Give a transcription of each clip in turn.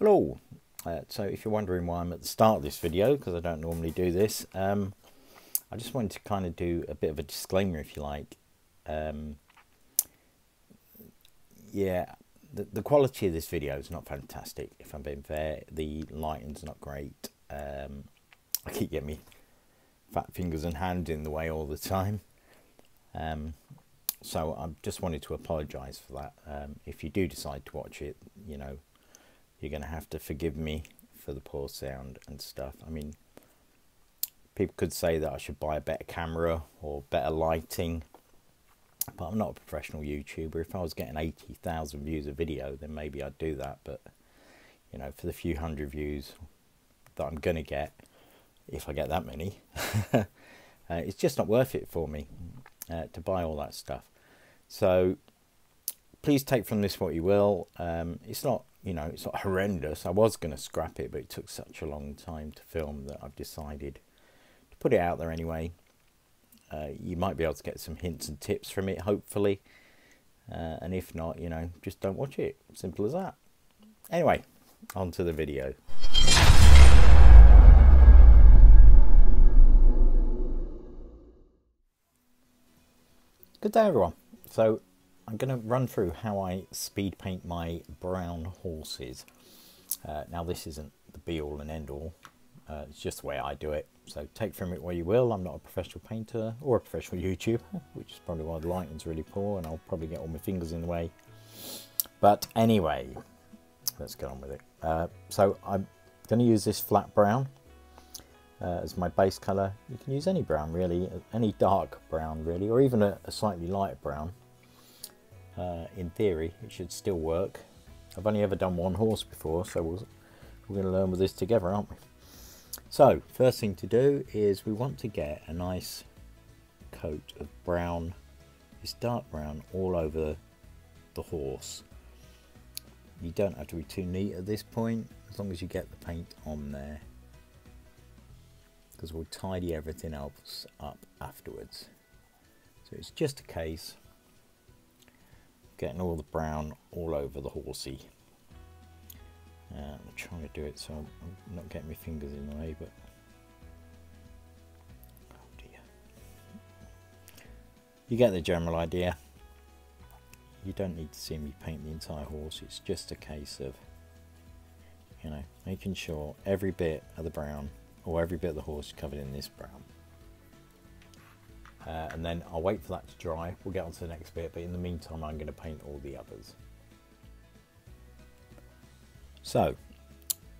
Hello. So if you're wondering why I'm at the start of this video, because I don't normally do this, I just wanted to kind of do a bit of a disclaimer, if you like. Yeah, the quality of this video is not fantastic, if I'm being fair. The lighting's not great. I keep getting me fat fingers and hands in the way all the time. So I just wanted to apologise for that. If you do decide to watch it, you know, you're going to have to forgive me for the poor sound and stuff. I mean, people could say that I should buy a better camera or better lighting, but I'm not a professional YouTuber. If I was getting 80,000 views a video, then maybe I'd do that. But, you know, for the few hundred views that I'm going to get, if I get that many, it's just not worth it for me to buy all that stuff. So please take from this what you will. It's not... you know, it's not horrendous. I was going to scrap it, but it took such a long time to film that I've decided to put it out there anyway. You might be able to get some hints and tips from it, hopefully. And if not, you know, just don't watch it. Simple as that. Anyway, on to the video. Good day, everyone. So I'm going to run through how I speed paint my brown horses. Now this isn't the be all and end all, it's just the way I do it. So take from it what you will. I'm not a professional painter or a professional YouTuber, which is probably why the lighting's really poor and I'll probably get all my fingers in the way. But anyway, let's get on with it. So I'm going to use this flat brown as my base colour. You can use any brown really, any dark brown really, or even a slightly lighter brown. In theory, it should still work. I've only ever done one horse before, so we're going to learn with this together, aren't we? So, first thing to do is we want to get a nice coat of brown, this dark brown, all over the horse. You don't have to be too neat at this point, as long as you get the paint on there, because we'll tidy everything else up afterwards. So it's just a case getting all the brown all over the horsey. I'm trying to do it so I'm not getting my fingers in the way, but oh dear. You get the general idea. You don't need to see me paint the entire horse. It's just a case of, you know, making sure every bit of the brown or every bit of the horse is covered in this brown. And then I'll wait for that to dry. We'll get on to the next bit, but in the meantime I'm going to paint all the others. So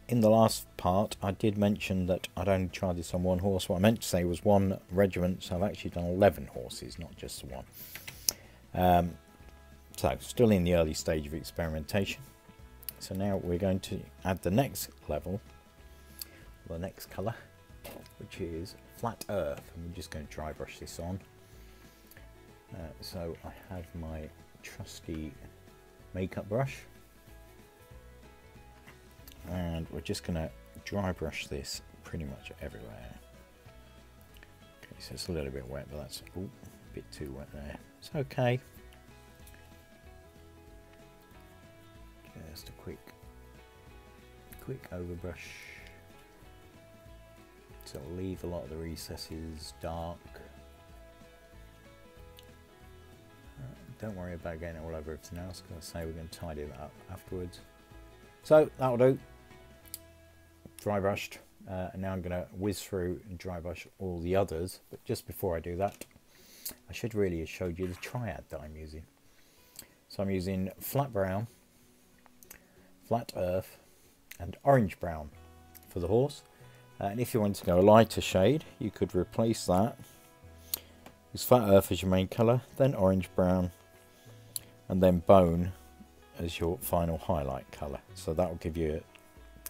in the last part I did mention that I'd only tried this on one horse. What I meant to say was one regiment, so I've actually done 11 horses, not just one. So still in the early stage of experimentation. So now we're going to add the next level, the next colour, which is flat earth, and we're just going to dry brush this on. So I have my trusty makeup brush and we're just going to dry brush this pretty much everywhere. Okay, so it's a little bit wet, but that's a bit too wet there. It's okay. Just a quick overbrush. So it'll leave a lot of the recesses dark. Don't worry about getting it all over everything else, because I say we're going to tidy that up afterwards. So that'll do. Dry brushed. And now I'm going to whiz through and dry brush all the others. But just before I do that, I should really have showed you the triad that I'm using. So I'm using flat brown, flat earth, and orange brown for the horse. And if you wanted to go a lighter shade, you could replace that with flat earth as your main colour, then orange brown, and then bone as your final highlight colour. So that will give you a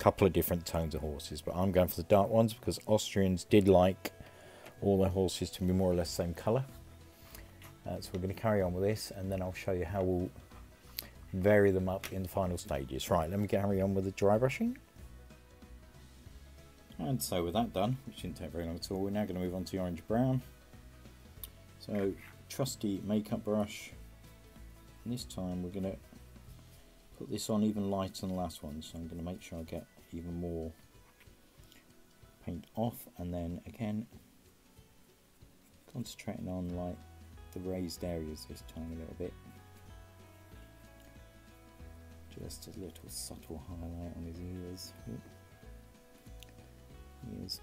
couple of different tones of horses, but I'm going for the dark ones because Austrians did like all their horses to be more or less the same colour. So we're going to carry on with this, and then I'll show you how we'll vary them up in the final stages. Right, let me carry on with the dry brushing. And so with that done, which didn't take very long at all, we're now going to move on to the orange brown. So trusty makeup brush, and this time we're going to put this on even lighter than the last one, so I'm going to make sure I get even more paint off, and then again concentrating on like the raised areas this time a little bit. Just a little subtle highlight on his ears. Ears.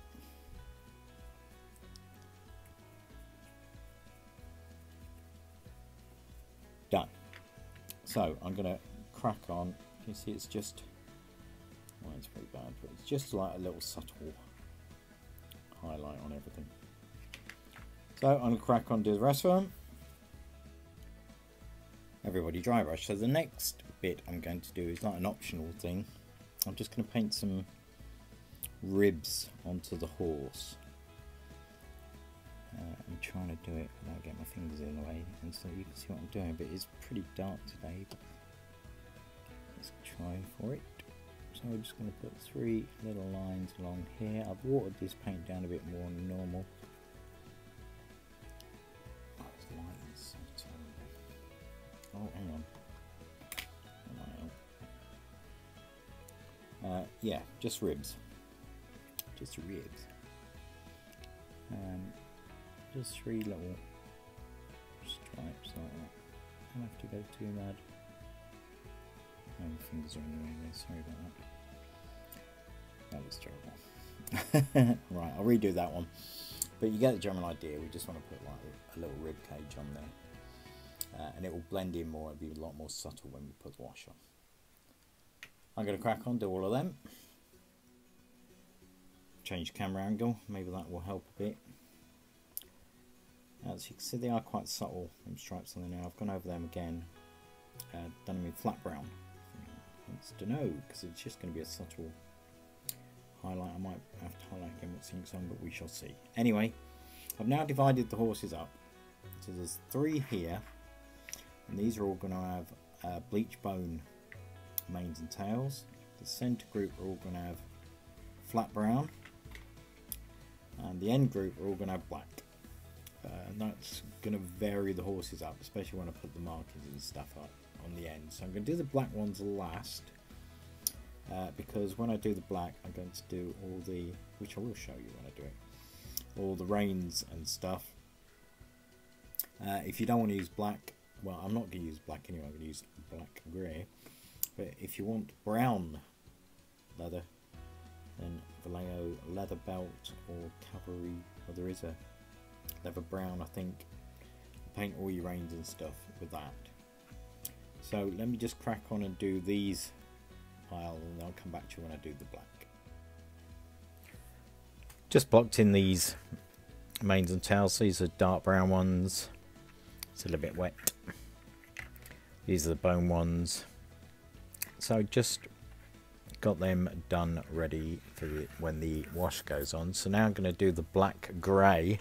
Done. So I'm going to crack on. You see, it's just, well, it's pretty bad, but it's just like a little subtle highlight on everything. So I'm going to crack on to the rest of them. Everybody dry brush. So the next bit I'm going to do is not an optional thing. I'm just going to paint some ribs onto the horse. I'm trying to do it without getting my fingers in the way, and so you can see what I'm doing, but it's pretty dark today. But let's try for it. So I'm just going to put three little lines along here. I've watered this paint down a bit more than normal. Oh, hang on. Yeah, just ribs. Just ribs. Just three little stripes like that. Don't have to go too mad. Oh, my fingers are in the way there. Sorry about that. That was terrible. Right, I'll redo that one. But you get the general idea. We just want to put like a little rib cage on there. And it will blend in more, it'll be a lot more subtle when we put the wash on. I'm going to crack on, do all of them. Change camera angle, maybe that will help a bit. As you can see, they are quite subtle, them stripes on there now. I've gone over them again, done them in flat brown. It's to know, because it's just going to be a subtle highlight. I might have to highlight again what sinks on, but we shall see. Anyway, I've now divided the horses up. So there's three here. And these are all going to have bleach bone manes and tails. The centre group are all going to have flat brown, and the end group are all going to have black. And that's going to vary the horses up, especially when I put the markings and stuff up on the end. So I'm going to do the black ones last, because when I do the black, I'm going to do all the, which I will show you when I do it, all the reins and stuff. If you don't want to use black, well, I'm not going to use black anyway, I'm going to use black grey. But if you want brown leather, then Vallejo leather belt or cavalry, well, there is a leather brown, I think. Paint all your reins and stuff with that. So let me just crack on and do these pile, and I'll come back to you when I do the black. Just blocked in these manes and tails. These are dark brown ones. It's a little bit wet. These are the bone ones. So just got them done, ready for when the wash goes on. So now I'm going to do the black grey.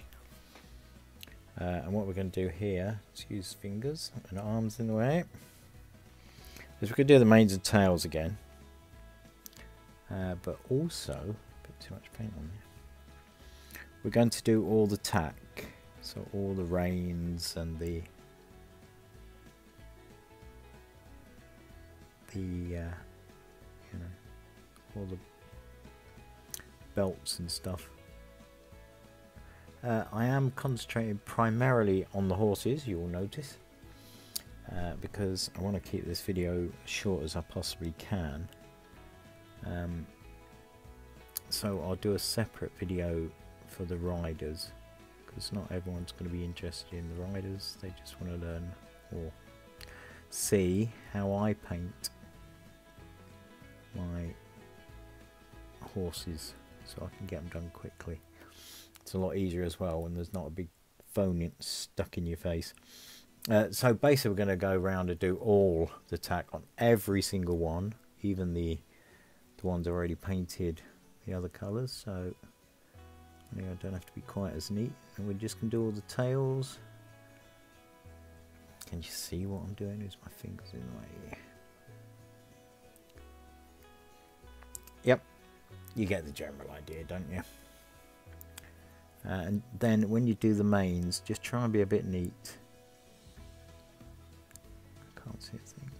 And what we're going to do here, excuse fingers and arms in the way, is we're going to do the manes and tails again. But also, a bit too much paint on there. We're going to do all the tack. So all the reins and you know, all the belts and stuff. I am concentrating primarily on the horses, you will notice, because I want to keep this video short as I possibly can. So I'll do a separate video for the riders. Because not everyone's going to be interested in the riders, they just want to learn or see how I paint my horses so I can get them done quickly. It's a lot easier as well when there's not a big phone stuck in your face. So basically we're going to go around and do all the tack on every single one, even the ones already painted the other colours. So I don't have to be quite as neat, and we're just going to do all the tails. Can you see what I'm doing? Is my fingers in the way? Yep, you get the general idea, don't you? And then when you do the manes, just try and be a bit neat. I can't see a thing.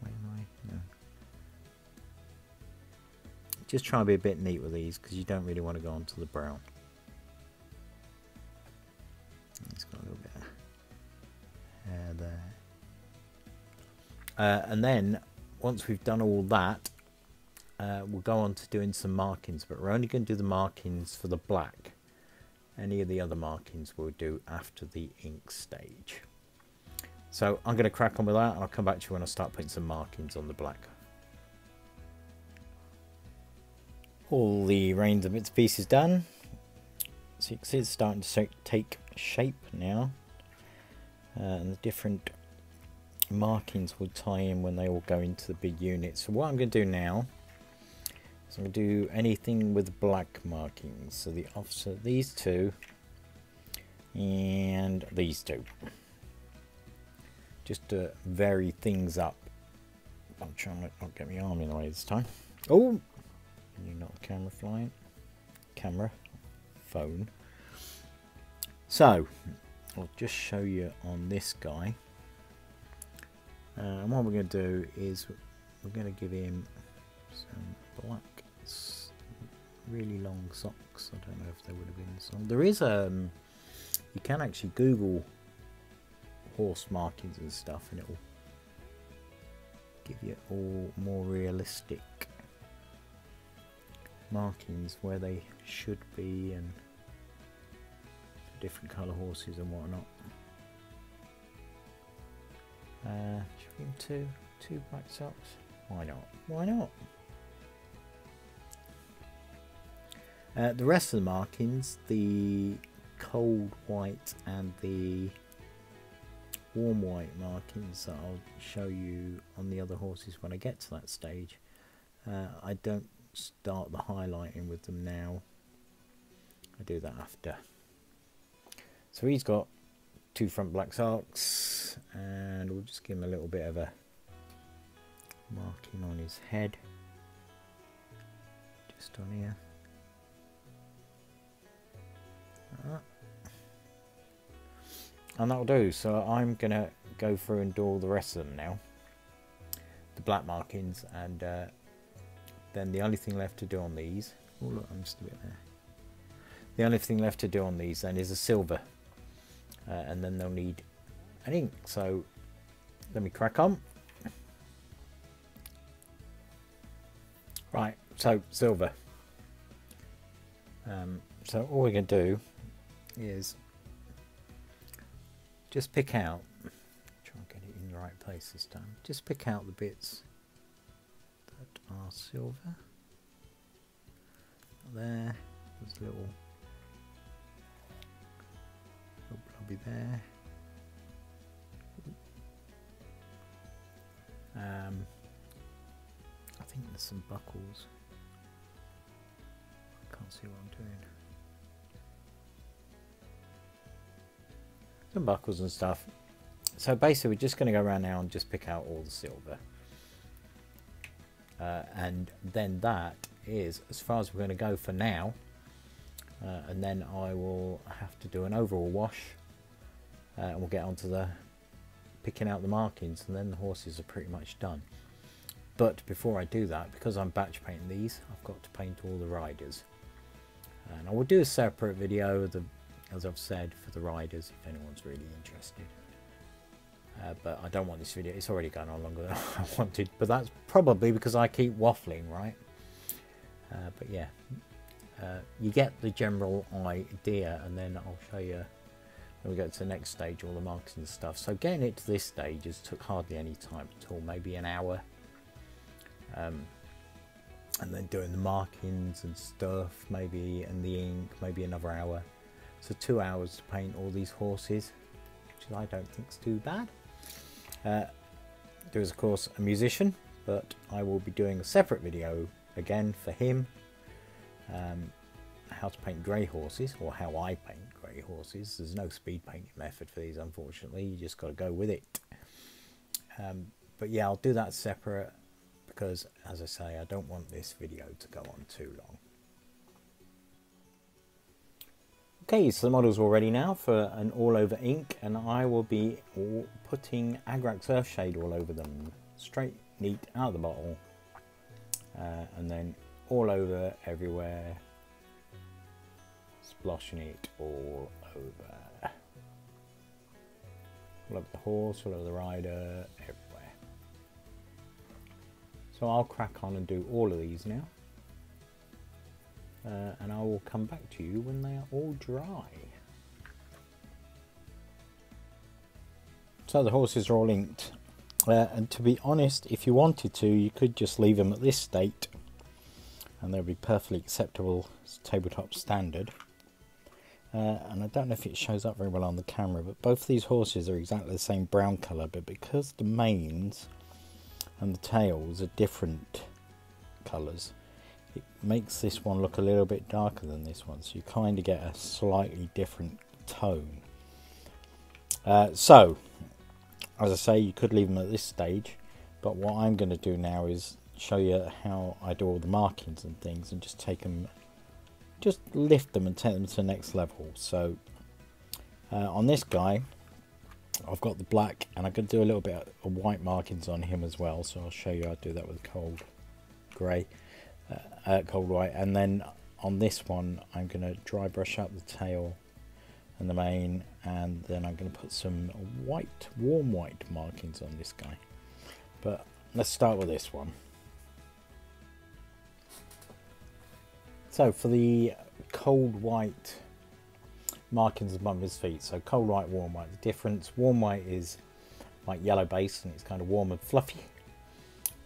Where am I? Just try and be a bit neat with these because you don't really want to go onto the brown. It's got a little bit of hair there. And then once we've done all that, we'll go on to doing some markings, but we're only going to do the markings for the black. Any of the other markings we'll do after the ink stage. So I'm going to crack on with that and I'll come back to you when I start putting some markings on the black. All the reins and bits and pieces done. So you can see it's starting to take shape now. And the different markings will tie in when they all go into the big unit. So what I'm going to do now is I'm going to do anything with black markings. So the offset, these two and these two. Just to vary things up. I'm trying to not get my arm in the way this time. Oh! You're not camera flying. Camera. Phone. So, I'll just show you on this guy. And what we're going to do is we're going to give him some black, really long socks. I don't know if there would have been some. There is you can actually Google horse markings and stuff and it will give you all more realistic markings where they should be and different colour horses and whatnot. Should we give two black socks? Why not? Why not? The rest of the markings, the cold white and the warm white markings that I'll show you on the other horses when I get to that stage. I don't start the highlighting with them now. I do that after. So he's got two front black sarks and we'll just give him a little bit of a marking on his head just on here, like that. And that'll do. So I'm gonna go through and do all the rest of them now, the black markings, and then the only thing left to do on these, oh look, I'm just a bit there. The only thing left to do on these then is a silver, and then they'll need an ink. So let me crack on. Right, so silver. So all we're going to do is just pick out, try and get it in the right place this time, just pick out the bits are silver. There, there's a little blobby there. I think there's some buckles. I can't see what I'm doing. Some buckles and stuff. So basically, we're just going to go around now and just pick out all the silver. And then that is as far as we're going to go for now, and then I will have to do an overall wash, and we'll get on to the picking out the markings, and then the horses are pretty much done. But before I do that, because I'm batch painting these, I've got to paint all the riders, and I will do a separate video of the, as I've said, for the riders if anyone's really interested. But I don't want this video, it's already gone on longer than I wanted, but that's probably because I keep waffling, right? But yeah, you get the general idea, and then I'll show you when we go to the next stage all the markings and stuff. So getting it to this stage has took hardly any time at all, maybe an hour, and then doing the markings and stuff, maybe, and the ink, maybe another hour. So 2 hours to paint all these horses, which I don't think is too bad. There is of course a musician, but I will be doing a separate video again for him, how to paint grey horses, or how I paint grey horses. There's no speed painting method for these, unfortunately, you just got to go with it. But yeah, I'll do that separate because, as I say, I don't want this video to go on too long. Okay, so the model's all ready now for an all over ink, and I will be putting Agrax Earthshade all over them, straight neat out of the bottle, and then all over, everywhere, splashing it all over. All over the horse, all over the rider, everywhere. So I'll crack on and do all of these now. And I will come back to you when they are all dry. So the horses are all inked. And to be honest, if you wanted to, you could just leave them at this state and they'll be perfectly acceptable tabletop standard. And I don't know if it shows up very well on the camera, but both of these horses are exactly the same brown colour, but because the manes and the tails are different colours, it makes this one look a little bit darker than this one, so you kind of get a slightly different tone. So, as I say, you could leave them at this stage, but what I'm going to do now is show you how I do all the markings and things, and just take them, just lift them and take them to the next level. So, on this guy, I've got the black, and I'm going to do a little bit of white markings on him as well, so I'll show you how I do that with cold grey. Cold white, and then on this one I'm going to dry brush up the tail and the mane, and then I'm going to put some white, warm white markings on this guy. But let's start with this one. So for the cold white markings above his feet, so cold white, warm white, the difference: warm white is like yellow base and it's kind of warm and fluffy.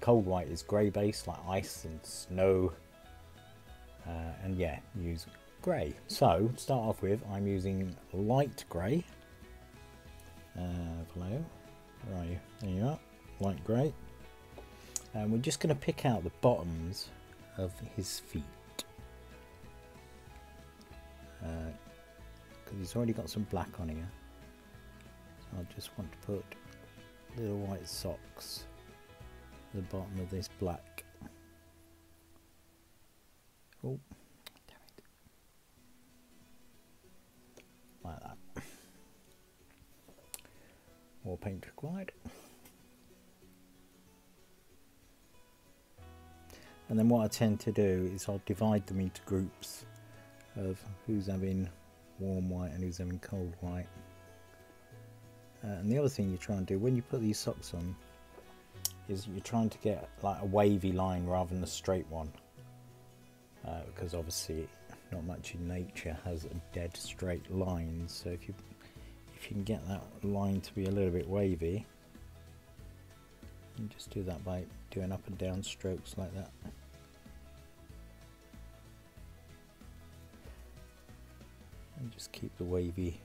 Cold white is grey base, like ice and snow, and yeah, use grey. So to start off with, I'm using light grey. Vallejo, where are you? There you are, light grey. And we're just going to pick out the bottoms of his feet, because he's already got some black on here. So I just want to put little white socks the bottom of this black. Oh, damn it. Like that. More paint required. And then what I tend to do is I'll divide them into groups of who's having warm white and who's having cold white. And the other thing you try and do when you put these socks on is you're trying to get like a wavy line rather than a straight one, because obviously not much in nature has a dead straight line. So if you can get that line to be a little bit wavy, you just do that by doing up and down strokes like that. And just keep the waviness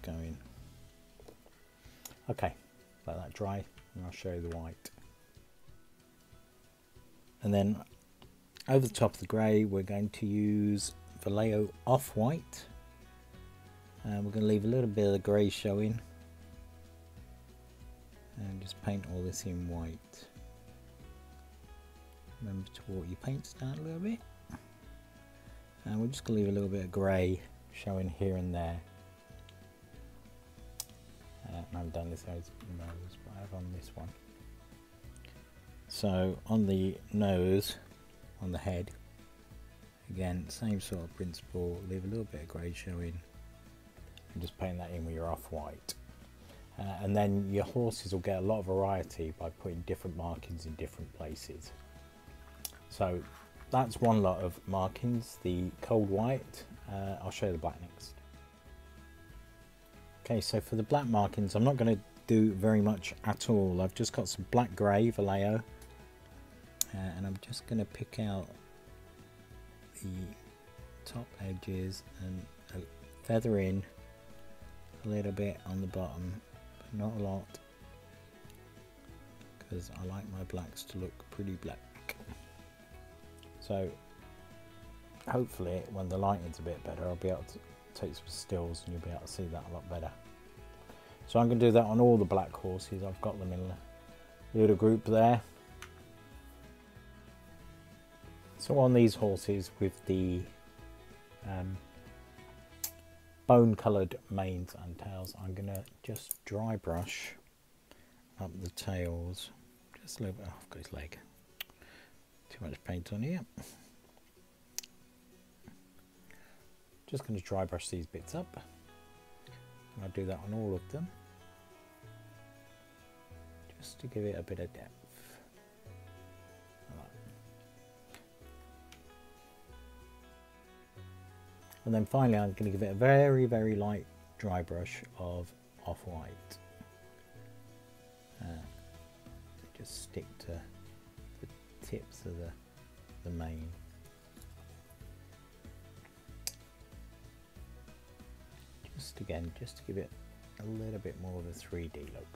going. Okay. Let that dry and I'll show you the white. And then over the top of the grey we're going to use Vallejo Off White, and we're going to leave a little bit of the grey showing and just paint all this in white. Remember to water your paints down a little bit, and we're just going to leave a little bit of grey showing here and there. I haven't done this nose, but I have on this one. So on the nose, on the head, again, same sort of principle, leave a little bit of grey showing and just paint that in with your off-white. And then your horses will get a lot of variety by putting different markings in different places. So that's one lot of markings, the cold white. I'll show you the black next. Okay, so for the black markings, I'm not going to do very much at all. I've just got some black grey Vallejo, and I'm just going to pick out the top edges and feather in a little bit on the bottom, but not a lot, because I like my blacks to look pretty black. So hopefully when the lighting's a bit better, I'll be able to take some stills and you'll be able to see that a lot better. So I'm going to do that on all the black horses. I've got them in a little group there. So on these horses with the bone coloured manes and tails, I'm going to just dry brush up the tails just a little bit. Oh, I've got his leg. too much paint on here. Just going to dry brush these bits up, and I'll do that on all of them, just to give it a bit of depth. And then finally, I'm going to give it a very, very light dry brush of off-white. Just stick to the tips of the mane. Just again, just to give it a little bit more of a 3D look.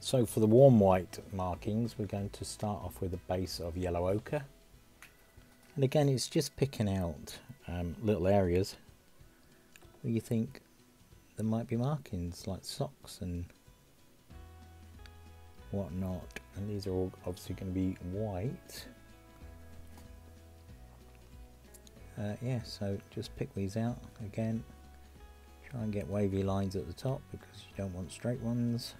So for the warm white markings, we're going to start off with a base of yellow ochre. And again, it's just picking out little areas where you think there might be markings, like socks and whatnot. And these are all obviously going to be white. Yeah, so just pick these out again. Try and get wavy lines at the top because you don't want straight ones.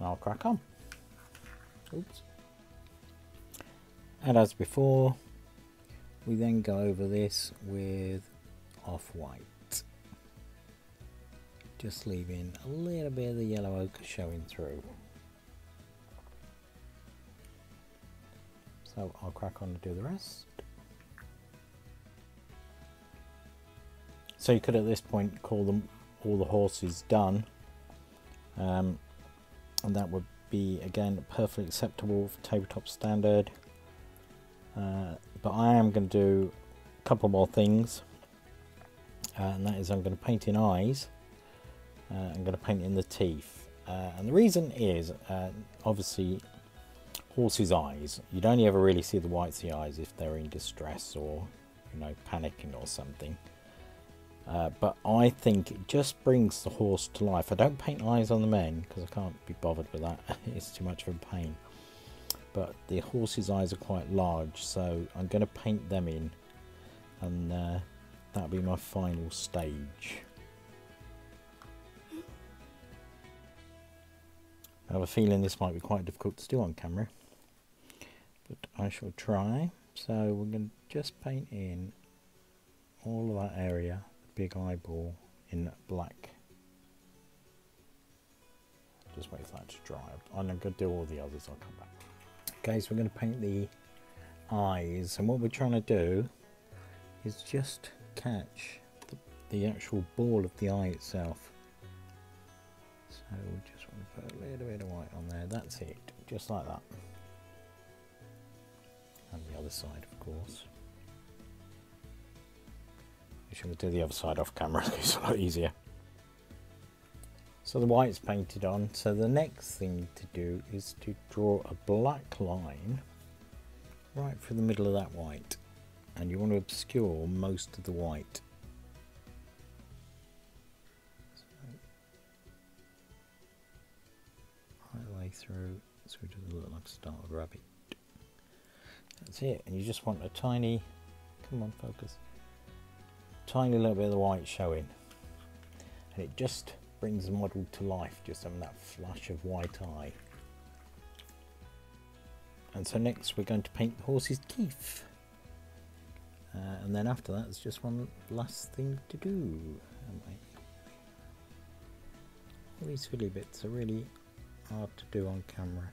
And I'll crack on. Oops. And as before, we then go over this with off-white, just leaving a little bit of the yellow ochre showing through. So I'll crack on and do the rest. So you could at this point call them all the horses done, and that would be again perfectly acceptable for tabletop standard. But I am going to do a couple more things, and that is I'm going to paint in eyes, I'm going to paint in the teeth, and the reason is obviously horses' eyes, you'd only ever really see the whites of the eyes if they're in distress or, you know, panicking or something, but I think it just brings the horse to life. I don't paint eyes on the men because I can't be bothered with that, it's too much of a pain. But the horse's eyes are quite large, so I'm going to paint them in, and that'll be my final stage. I have a feeling this might be quite difficult to do on camera, but I shall try. So we're going to just paint in all of that area, the big eyeball, in black. Just wait for that to dry up. I'm going to do all the others, I'll come back. Okay, so we're going to paint the eyes, and what we're trying to do is just catch the actual ball of the eye itself. So we just want to put a little bit of white on there, that's it, just like that. And the other side, of course. We should do the other side off camera, it's a lot easier. So the white's painted on, so the next thing to do is to draw a black line right through the middle of that white, and you want to obscure most of the white. So, right the way through, so it doesn't look like a startled rabbit. That's it, and you just want a tiny, come on focus, tiny little bit of the white showing, and it just brings the model to life, just having that flash of white eye. And so next we're going to paint the horse's teeth, and then after that it's just one last thing to do. All these fiddly bits are really hard to do on camera.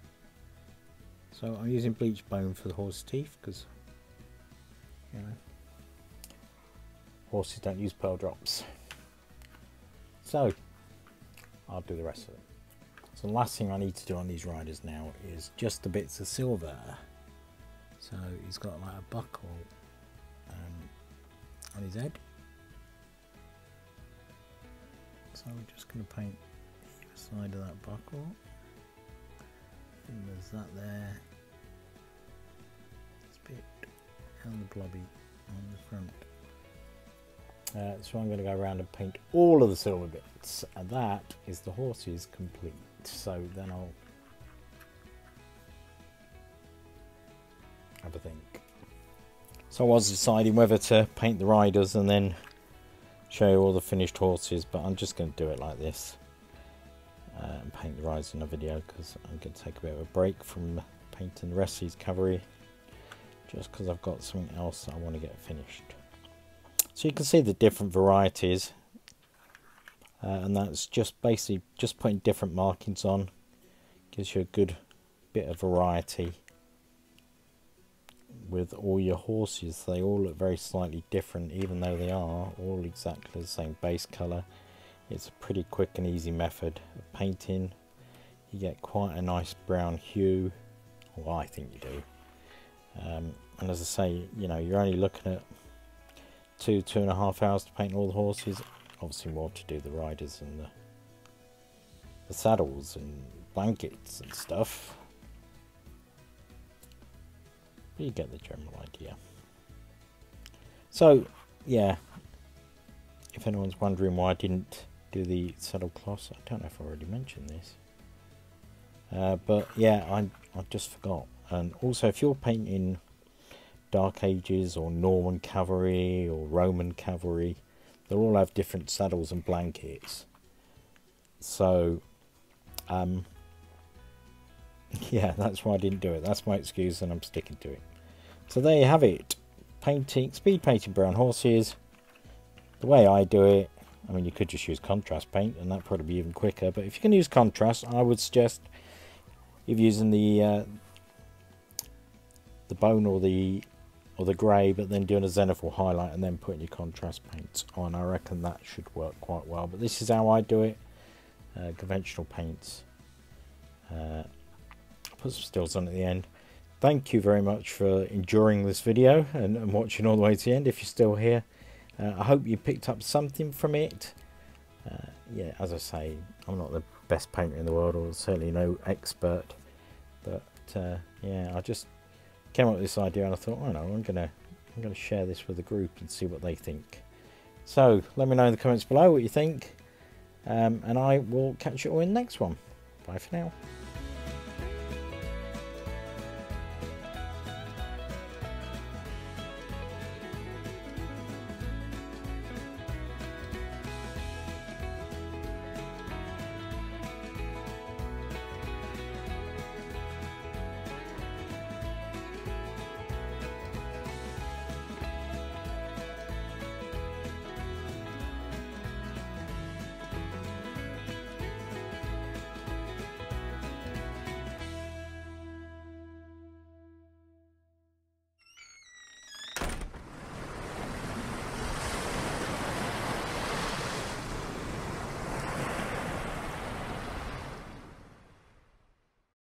So I'm using bleach bone for the horse's teeth because, you know, horses don't use pearl drops. So I'll do the rest of it. So the last thing I need to do on these riders now is just the bits of silver. So he's got like a buckle on his head. So we're just going to paint the side of that buckle. I think there's that there. This bit and the blobby on the front. So I'm going to go around and paint all of the silver bits, and that is the horses complete. So then I'll have a think. So I was deciding whether to paint the riders and then show you all the finished horses, but I'm just going to do it like this. and paint the rides in a video, because I'm going to take a bit of a break from painting the rest of his cavalry, just because I've got something else that I want to get finished. So you can see the different varieties, and that's just basically just putting different markings on, gives you a good bit of variety with all your horses. They all look very slightly different, even though they are all exactly the same base colour. It's a pretty quick and easy method of painting. You get quite a nice brown hue, well, I think you do. And as I say, you know, you're only looking at 2–2.5 hours to paint all the horses. Obviously more to do the riders and the saddles and blankets and stuff. But you get the general idea. So, yeah, if anyone's wondering why I didn't do the saddlecloths, I don't know if I already mentioned this. But yeah, I just forgot. And also, if you're painting Dark Ages or Norman cavalry or Roman cavalry, they'll all have different saddles and blankets. So, yeah, that's why I didn't do it. That's my excuse, and I'm sticking to it. So there you have it. Speed painting brown horses. The way I do it, I mean, you could just use contrast paint, and that'd probably be even quicker. But if you can use contrast, I would suggest if using the bone or the grey, but then doing a zenithal highlight and then putting your contrast paints on. I reckon that should work quite well. But this is how I do it. Conventional paints. Put some stills on at the end. Thank you very much for enduring this video and watching all the way to the end if you're still here. I hope you picked up something from it. Yeah, as I say, I'm not the best painter in the world, or certainly no expert, but yeah, I just came up with this idea and I thought, oh no, I'm gonna share this with the group and see what they think. So let me know in the comments below what you think, and I will catch you all in the next one. Bye for now.